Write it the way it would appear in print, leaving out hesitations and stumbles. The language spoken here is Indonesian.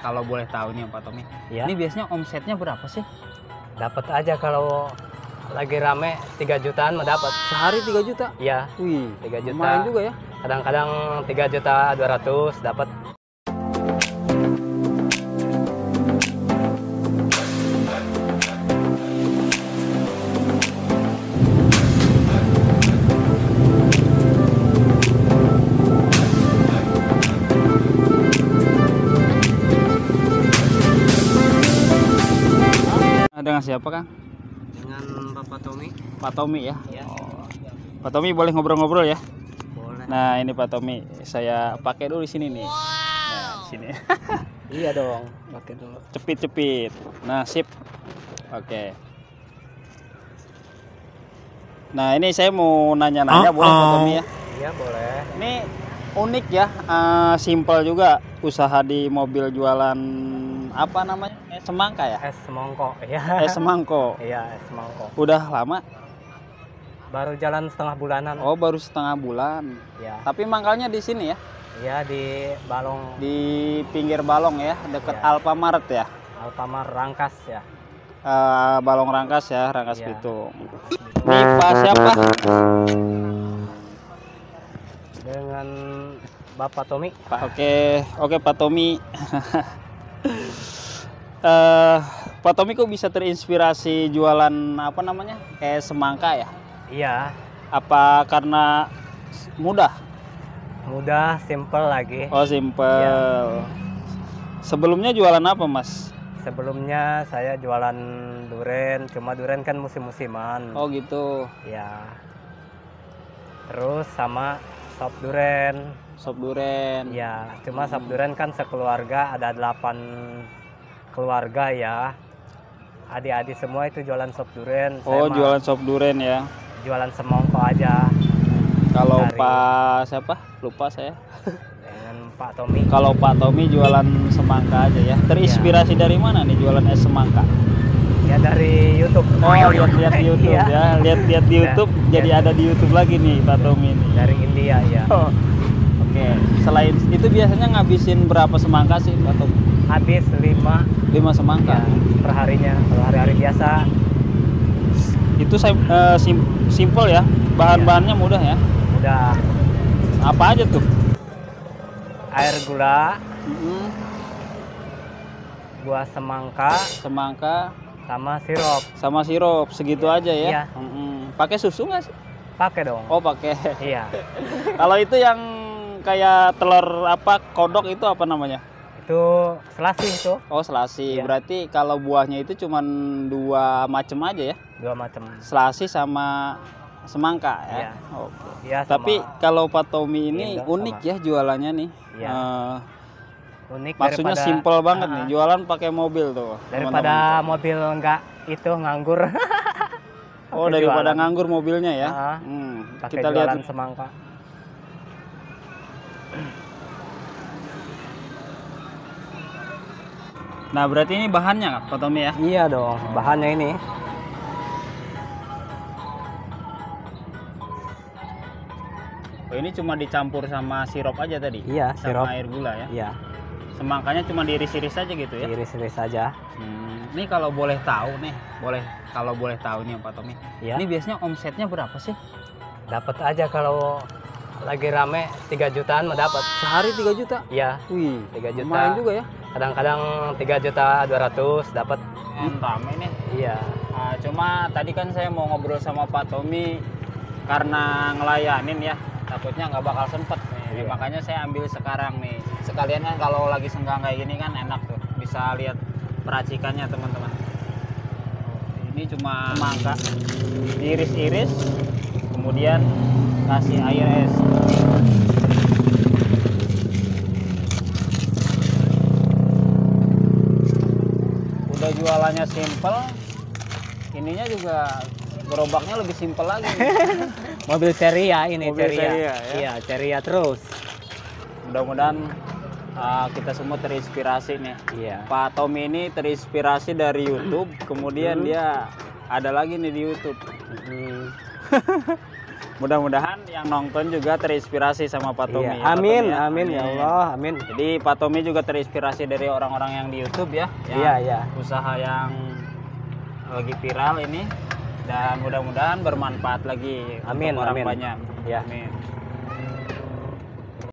Kalau boleh tahu nih Pak Tommy, ya. Ini biasanya omsetnya berapa sih? Dapat aja kalau lagi rame 3 jutaan mendapat. Sehari 3 juta? Iya. Wih, 3 juta. Lumayan juga ya. Kadang-kadang 3.200.000 dapat. Dengan siapa Kang? Dengan Bapak Tommy. Pak Tommy ya? Ya. Oh. Pak Tommy boleh ngobrol-ngobrol ya? Boleh. Nah ini Pak Tommy, saya pakai dulu di sini nih. Wow. Nah di sini. Iya dong, pakai dulu. Cepit-cepit. Nah sip. Oke. Nah ini saya mau nanya-nanya boleh Pak Tommy ya? Iya boleh. Ini unik ya, simple juga usaha di mobil jualan apa namanya? Es semangka ya? Es semangko ya. Es semangko. Iya, es semangko. Udah lama? Baru jalan setengah bulanan. Oh, baru setengah bulan. Ya. Tapi mangkalnya di sini ya? Iya, di Balong. Di pinggir Balong ya, dekat ya. Alfamart ya? Alfamart Rangkas ya. Balong Rangkas ya, Rangkas ya. Pitung. Ini Pak siapa? Dengan Bapak Tommy. Oke, Pak Tommy. Pak Tommy kok bisa terinspirasi jualan apa namanya es semangka ya? Iya. Apa karena mudah? Mudah, simple lagi. Oh simple. Ya. Sebelumnya jualan apa Mas? Sebelumnya saya jualan durian, cuma durian kan musim-musiman. Oh gitu. Ya. Terus sama sop durian. Sop durian. Ya, cuma sop durian kan sekeluarga ada 8. Keluarga ya, adik-adik semua itu jualan sop durian. Oh, jualan sop durian ya? Jualan semangko aja. Kalau Pak siapa? Lupa saya. Dengan Pak Tommy. Kalau Pak Tommy jualan semangka aja ya. Terinspirasi ya. Dari mana nih jualan es semangka? Ya dari YouTube. Oh, lihat-lihat di YouTube ya. Lihat-lihat di YouTube. Jadi ada di YouTube lagi nih Pak Tommy ini. Dari India ya. Oh. Oke. Selain itu biasanya ngabisin berapa semangka sih Pak Tommy? Habis 5 semangka ya, perharinya. Kalau hari-hari biasa itu simple ya, bahan-bahannya mudah ya. Mudah. Apa aja tuh? Air gula, buah semangka, sama sirup segitu ya. Aja ya. Iya. Pakai susu nggak sih? Pakai dong. Oh pakai. Iya. Kalau itu yang kayak telur apa kodok itu apa namanya? Itu selasi itu. Oh selasi ya. Berarti kalau buahnya itu cuman 2 macam aja ya? 2 macam. Selasi sama semangka ya. Ya. Oke. Ya, tapi kalau Pak Tommy ini unik ya jualannya nih. Ya. Unik. Maksudnya simple banget nih jualan pakai mobil tuh. Daripada mobil enggak itu nganggur. Oh daripada jualan. Nganggur mobilnya ya. Kita lihat semangka. Nah berarti ini bahannya kan Pak Tommy ya? Iya dong, bahannya ini. Oh, ini cuma dicampur sama sirup aja tadi? Iya, sirup. Sama air gula ya? Iya. Semangkanya cuma diiris-iris aja gitu ya? Iris-iris aja. Ini kalau boleh tahu nih, kalau boleh tahu nih Pak Tommy. Iya. Ini biasanya omsetnya berapa sih? Dapat aja kalau lagi rame 3 jutaan mendapat. Sehari 3 juta? Iya. Wih, 3 juta. Lumayan juga ya? Kadang-kadang 3.200.000 dapat. Rame nih. Iya. Nah, cuma tadi kan saya mau ngobrol sama Pak Tommy karena ngelayanin ya, takutnya nggak bakal sempet nih. Iya. Makanya saya ambil sekarang nih. Sekalian kan kalau lagi senggang kayak gini kan enak tuh, bisa lihat peracikannya teman-teman. Ini cuma semangka, iris-iris, kemudian kasih air es. Jualannya simpel, ininya juga gerobaknya lebih simpel lagi. Mobil ceria ini. Mobil ceria. Iya, ceria terus. Mudah-mudahan kita semua terinspirasi nih. Iya. Pak Tommy ini terinspirasi dari YouTube, kemudian dia ada lagi nih di YouTube. Mudah-mudahan yang nonton juga terinspirasi sama Pak Tommy. Iya. Ya, amin, Pak Tommy, ya. Amin, ya Allah, amin. Jadi Pak Tommy juga terinspirasi dari orang-orang yang di YouTube ya. Iya, iya. Usaha yang lagi viral ini, dan mudah-mudahan bermanfaat lagi. Amin, untuk orang banyak. Ya. Amin.